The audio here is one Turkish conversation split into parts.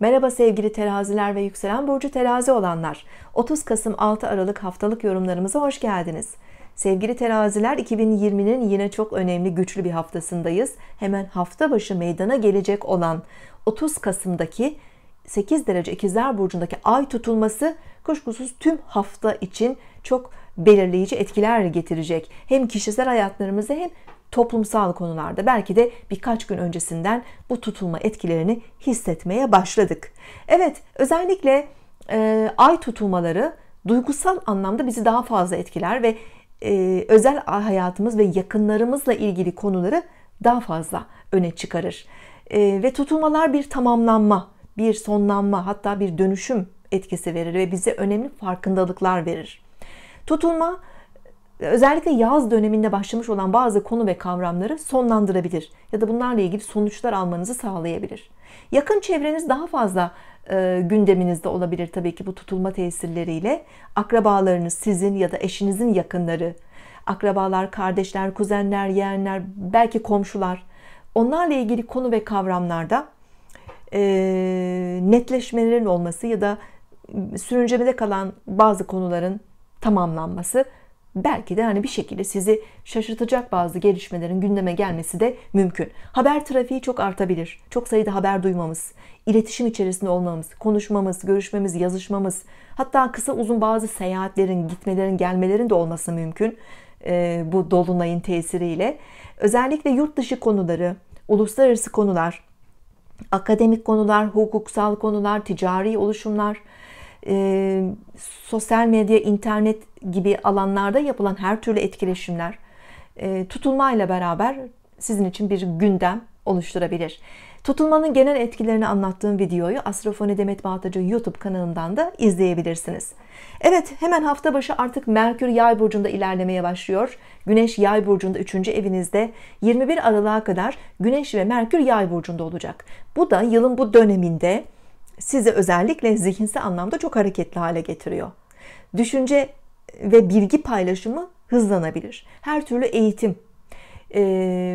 Merhaba sevgili teraziler ve yükselen burcu terazi olanlar. 30 Kasım 6 Aralık haftalık yorumlarımıza hoş geldiniz. Sevgili teraziler, 2020'nin yine çok önemli, güçlü bir haftasındayız. Hemen hafta başı meydana gelecek olan 30 Kasım'daki 8 derece ikizler burcundaki ay tutulması kuşkusuz tüm hafta için çok belirleyici etkiler getirecek. Hem kişisel hayatlarımızı hem toplumsal konularda belki de birkaç gün öncesinden bu tutulma etkilerini hissetmeye başladık. Evet, özellikle ay tutulmaları duygusal anlamda bizi daha fazla etkiler ve özel hayatımız ve yakınlarımızla ilgili konuları daha fazla öne çıkarır. Ve tutulmalar bir tamamlanma, bir sonlanma, hatta bir dönüşüm etkisi verir ve bize önemli farkındalıklar verir. Tutulma özellikle yaz döneminde başlamış olan bazı konu ve kavramları sonlandırabilir ya da bunlarla ilgili sonuçlar almanızı sağlayabilir. Yakın çevreniz daha fazla gündeminizde olabilir tabii ki bu tutulma tesirleriyle. Akrabalarınız, sizin ya da eşinizin yakınları, akrabalar, kardeşler, kuzenler, yeğenler, belki komşular, onlarla ilgili konu ve kavramlarda netleşmelerin olması ya da sürüncemede kalan bazı konuların tamamlanması, belki de hani bir şekilde sizi şaşırtacak bazı gelişmelerin gündeme gelmesi de mümkün. Haber trafiği çok artabilir. Çok sayıda haber duymamız, iletişim içerisinde olmamız, konuşmamız, görüşmemiz, yazışmamız, hatta kısa uzun bazı seyahatlerin, gitmelerin, gelmelerin de olması mümkün bu dolunayın tesiriyle. Özellikle yurt dışı konuları, uluslararası konular, akademik konular, hukuksal konular, ticari oluşumlar, sosyal medya, internet gibi alanlarda yapılan her türlü etkileşimler tutulmayla beraber sizin için bir gündem oluşturabilir. Tutulmanın genel etkilerini anlattığım videoyu Astrofoni Demet Baltacı YouTube kanalından da izleyebilirsiniz. Evet, hemen hafta başı artık Merkür Yay burcunda ilerlemeye başlıyor. Güneş Yay burcunda 3. evinizde. 21 Aralık'a kadar Güneş ve Merkür Yay burcunda olacak. Bu da yılın bu döneminde sizi özellikle zihinsel anlamda çok hareketli hale getiriyor. Düşünce ve bilgi paylaşımı hızlanabilir. Her türlü eğitim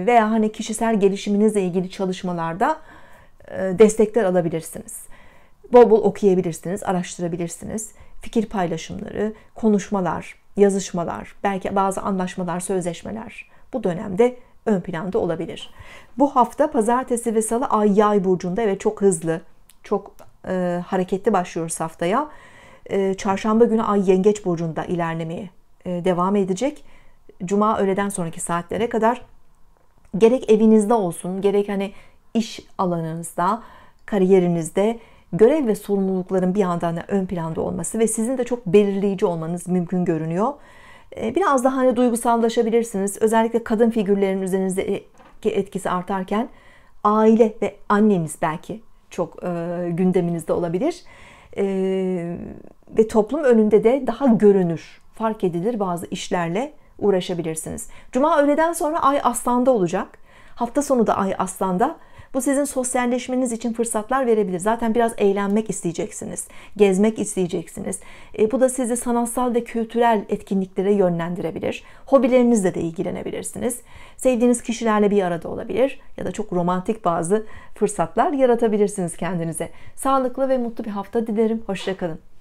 veya hani kişisel gelişiminizle ilgili çalışmalarda destekler alabilirsiniz. Bol bol okuyabilirsiniz, araştırabilirsiniz. Fikir paylaşımları, konuşmalar, yazışmalar, belki bazı anlaşmalar, sözleşmeler bu dönemde ön planda olabilir. Bu hafta pazartesi ve salı ay yay burcunda ve çok hızlı, çok hareketli başlıyoruz haftaya. Çarşamba günü ay yengeç burcunda ilerlemeye devam edecek. Cuma öğleden sonraki saatlere kadar gerek evinizde olsun, gerek hani iş alanınızda, kariyerinizde görev ve sorumlulukların bir yandan da ön planda olması ve sizin de çok belirleyici olmanız mümkün görünüyor. Biraz daha hani duygusallaşabilirsiniz. Özellikle kadın figürlerin üzerinizdeki etkisi artarken aile ve anneniz belki çok gündeminizde olabilir. Ve toplum önünde de daha görünür, fark edilir bazı işlerle uğraşabilirsiniz. Cuma öğleden sonra ay aslanda olacak. Hafta sonu da ay aslanda. Bu sizin sosyalleşmeniz için fırsatlar verebilir. Zaten biraz eğlenmek isteyeceksiniz. Gezmek isteyeceksiniz. Bu da sizi sanatsal ve kültürel etkinliklere yönlendirebilir. Hobilerinizle de ilgilenebilirsiniz. Sevdiğiniz kişilerle bir arada olabilir. Ya da çok romantik bazı fırsatlar yaratabilirsiniz kendinize. Sağlıklı ve mutlu bir hafta dilerim. Hoşça kalın.